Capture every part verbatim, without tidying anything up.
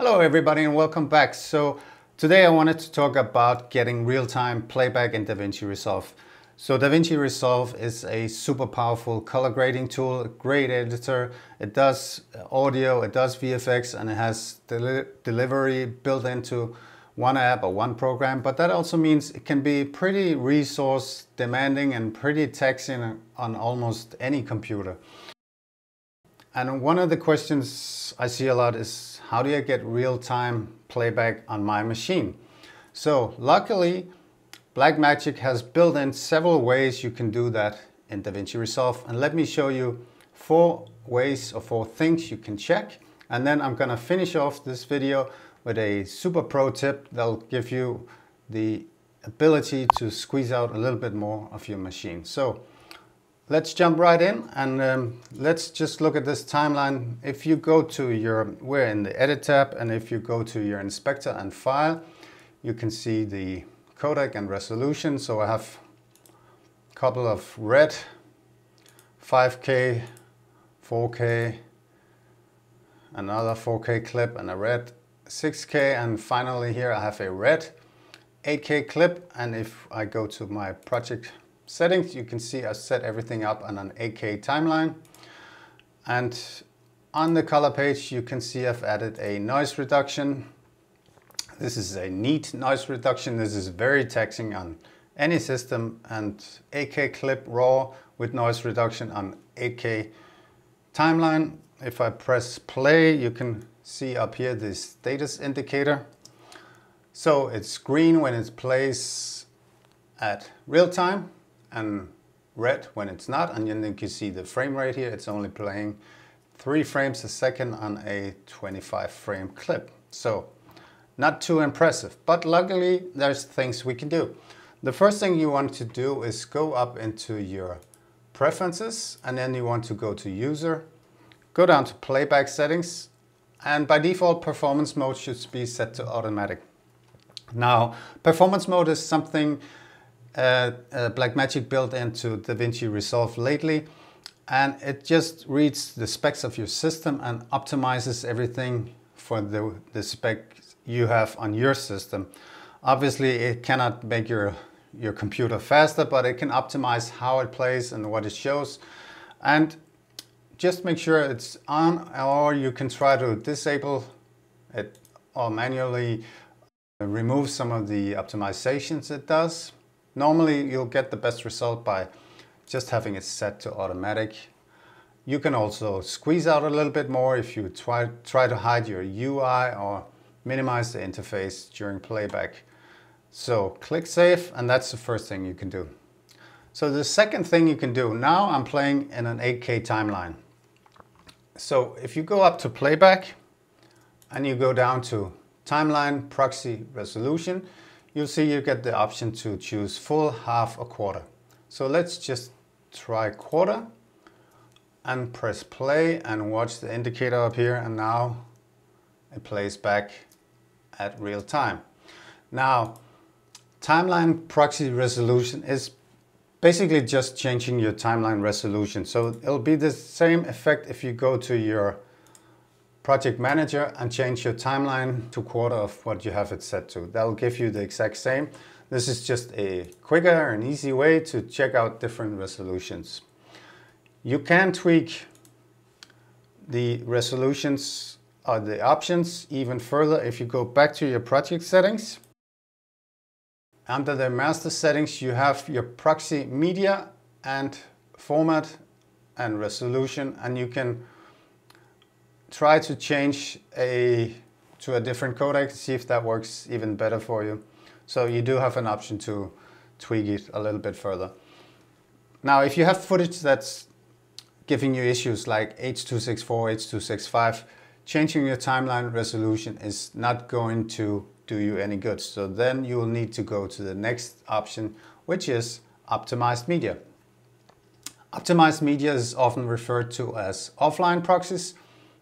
Hello everybody and welcome back. So today I wanted to talk about getting real-time playback in DaVinci Resolve. So DaVinci Resolve is a super powerful color grading tool, a great editor. It does audio, it does V F X, and it has deli delivery built into one app or one program. But that also means it can be pretty resource demanding and pretty taxing on almost any computer. And one of the questions I see a lot is, how do I get real-time playback on my machine? So luckily, Blackmagic has built in several ways you can do that in DaVinci Resolve. And let me show you four ways or four things you can check. And then I'm gonna finish off this video with a super pro tip that'll give you the ability to squeeze out a little bit more of your machine. So let's jump right in and um, let's just look at this timeline. If you go to your, we're in the edit tab, and if you go to your inspector and file, you can see the codec and resolution. So I have a couple of red, five K, four K, another four K clip and a red six K. And finally here I have a red eight K clip. And if I go to my project settings, you can see I set everything up on an eight K timeline. And on the color page, you can see I've added a noise reduction. This is a neat noise reduction. This is very taxing on any system, and eight K clip raw with noise reduction on eight K timeline. If I press play, you can see up here the status indicator. So it's green when it plays at real time, and red when it's not. And then you can see the frame rate here, it's only playing three frames a second on a twenty-five frame clip. So not too impressive, but luckily there's things we can do. The first thing you want to do is go up into your preferences, and then you want to go to user, go down to playback settings, and by default performance mode should be set to automatic. Now performance mode is something Uh, uh, Blackmagic built into DaVinci Resolve lately, and it just reads the specs of your system and optimizes everything for the, the specs you have on your system. Obviously it cannot make your, your computer faster, but it can optimize how it plays and what it shows. And just make sure it's on, or you can try to disable it or manually remove some of the optimizations it does. Normally you'll get the best result by just having it set to automatic. You can also squeeze out a little bit more if you try, try to hide your U I or minimize the interface during playback. So click save, and that's the first thing you can do. So the second thing you can do, now I'm playing in an eight K timeline. So if you go up to playback and you go down to timeline proxy resolution, you'll see you get the option to choose full, half, or quarter. So let's just try quarter and press play and watch the indicator up here, and now it plays back at real time. Now, timeline proxy resolution is basically just changing your timeline resolution. So it'll be the same effect if you go to your project manager and change your timeline to quarter of what you have it set to. That'll give you the exact same. This is just a quicker and easy way to check out different resolutions. You can tweak the resolutions or the options even further if you go back to your project settings. Under the master settings, you have your proxy media and format and resolution, and you can try to change a to a different codec, see if that works even better for you. So you do have an option to tweak it a little bit further. Now, if you have footage that's giving you issues like H two sixty-four, H two sixty-five, changing your timeline resolution is not going to do you any good. So then you will need to go to the next option, which is optimized media. Optimized media is often referred to as offline proxies.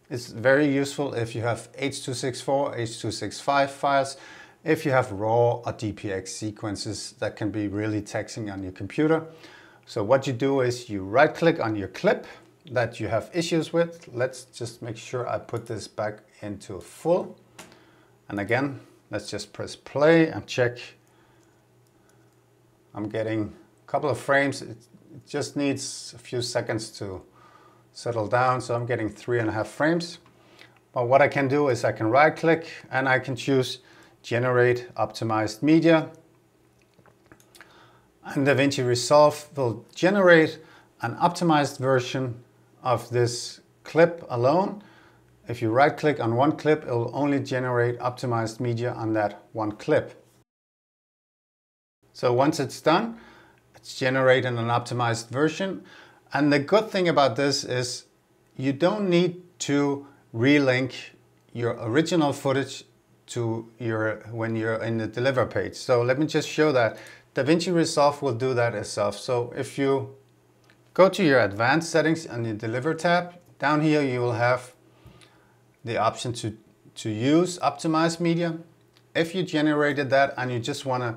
It's very useful if you have H two sixty-four, H two sixty-five files, if you have RAW or D P X sequences that can be really taxing on your computer. So what you do is you right click on your clip that you have issues with. Let's just make sure I put this back into full. And again, let's just press play and check. I'm getting a couple of frames. It just needs a few seconds to settle down. So I'm getting three and a half frames. But what I can do is I can right click and I can choose generate optimized media. And DaVinci Resolve will generate an optimized version of this clip alone. If you right click on one clip, it will only generate optimized media on that one clip. So once it's done, it's generating an optimized version. And the good thing about this is you don't need to relink your original footage to your when you're in the deliver page. So let me just show that. DaVinci Resolve will do that itself. So if you go to your advanced settings on the deliver tab, down here you will have the option to, to use optimized media. If you generated that and you just want to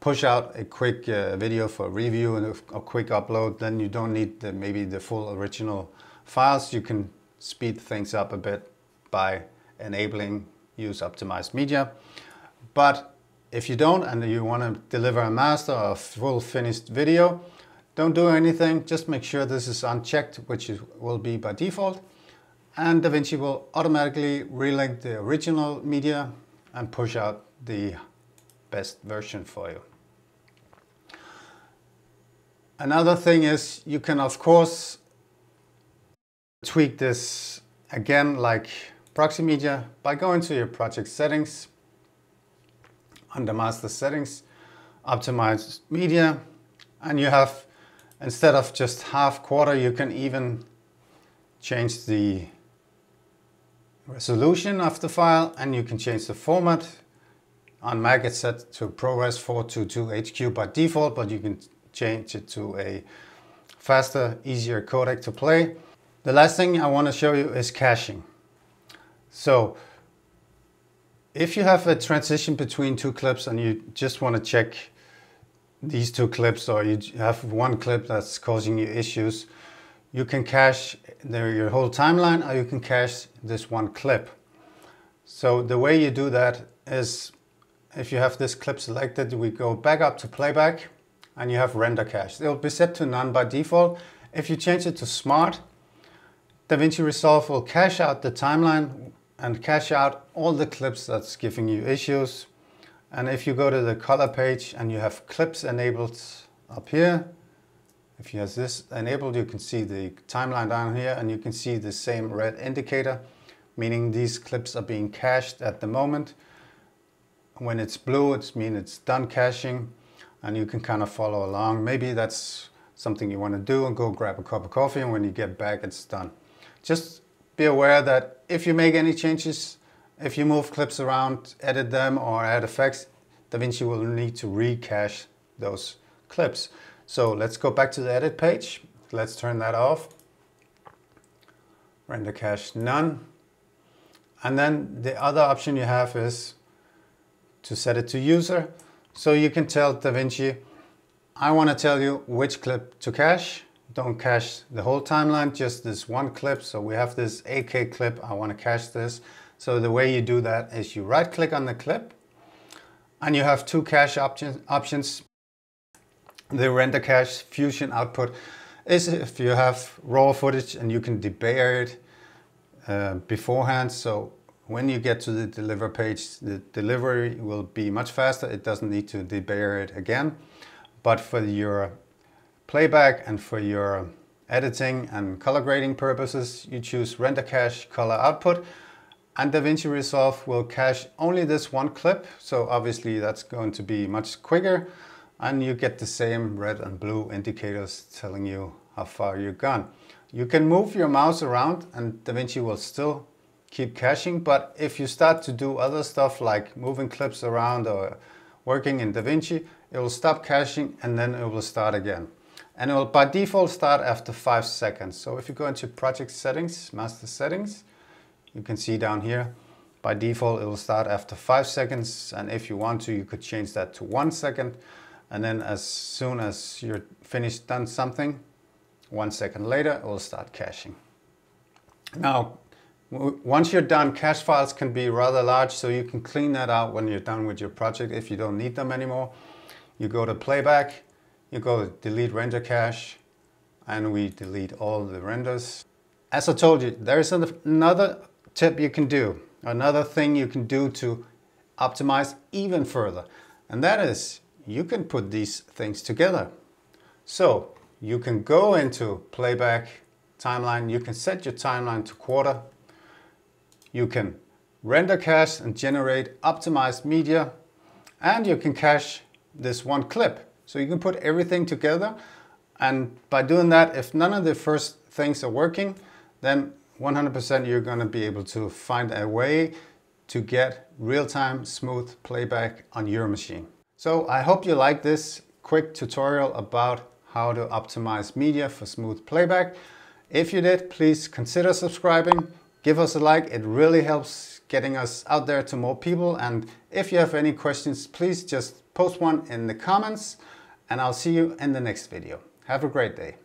push out a quick uh, video for review and a, a quick upload, then you don't need the, maybe the full original files. You can speed things up a bit by enabling use optimized media. But if you don't and you want to deliver a master or a full finished video, don't do anything. Just make sure this is unchecked, which it will be by default. And DaVinci will automatically relink the original media and push out the best version for you. Another thing is you can, of course, tweak this again like proxy media by going to your project settings, under master settings, optimize media, and you have, instead of just half quarter, you can even change the resolution of the file, and you can change the format. On Mac it's set to ProRes four twenty-two H Q by default, but you can change it to a faster, easier codec to play. The last thing I want to show you is caching. So if you have a transition between two clips and you just want to check these two clips, or you have one clip that's causing you issues, you can cache the, your whole timeline, or you can cache this one clip. So the way you do that is, if you have this clip selected, we go back up to playback and you have render cache. It will be set to none by default. If you change it to smart, DaVinci Resolve will cache out the timeline and cache out all the clips that's giving you issues. And if you go to the color page and you have clips enabled up here, if you have this enabled, you can see the timeline down here, and you can see the same red indicator, meaning these clips are being cached at the moment. When it's blue, it means it's done caching, and you can kind of follow along. Maybe that's something you want to do, and go grab a cup of coffee, and when you get back, it's done. Just be aware that if you make any changes, if you move clips around, edit them, or add effects, DaVinci will need to recache those clips. So let's go back to the edit page. Let's turn that off. Render cache none. And then the other option you have is to set it to user. So you can tell DaVinci, I want to tell you which clip to cache. Don't cache the whole timeline, just this one clip. So we have this eight K clip. I want to cache this. So the way you do that is you right click on the clip and you have two cache options options. The render cache fusion output is if you have raw footage and you can deburr it uh, beforehand. So when you get to the deliver page, the delivery will be much faster. It doesn't need to deburr it again. But for your playback and for your editing and color grading purposes, you choose render cache color output, and DaVinci Resolve will cache only this one clip. So obviously that's going to be much quicker. And you get the same red and blue indicators telling you how far you've gone. You can move your mouse around and DaVinci will still keep caching, but if you start to do other stuff like moving clips around or working in DaVinci, it will stop caching and then it will start again. And it will by default start after five seconds. So if you go into project settings, master settings, you can see down here, by default it will start after five seconds. And if you want to, you could change that to one second. And then as soon as you're finished done something, one second later, it will start caching. Now, Once you're done, cache files can be rather large, so you can clean that out when you're done with your project if you don't need them anymore. You go to playback, you go to delete render cache, and we delete all the renders. As I told you, there is another tip you can do, another thing you can do to optimize even further, and that is you can put these things together. So you can go into playback, timeline, you can set your timeline to quarter. You can render cache and generate optimized media, and you can cache this one clip. So you can put everything together, and by doing that, if none of the first things are working, then one hundred percent you're gonna be able to find a way to get real-time smooth playback on your machine. So I hope you like this quick tutorial about how to optimize media for smooth playback. If you did, please consider subscribing. Give us a like, it really helps getting us out there to more people. And if you have any questions, please just post one in the comments, and I'll see you in the next video. Have a great day.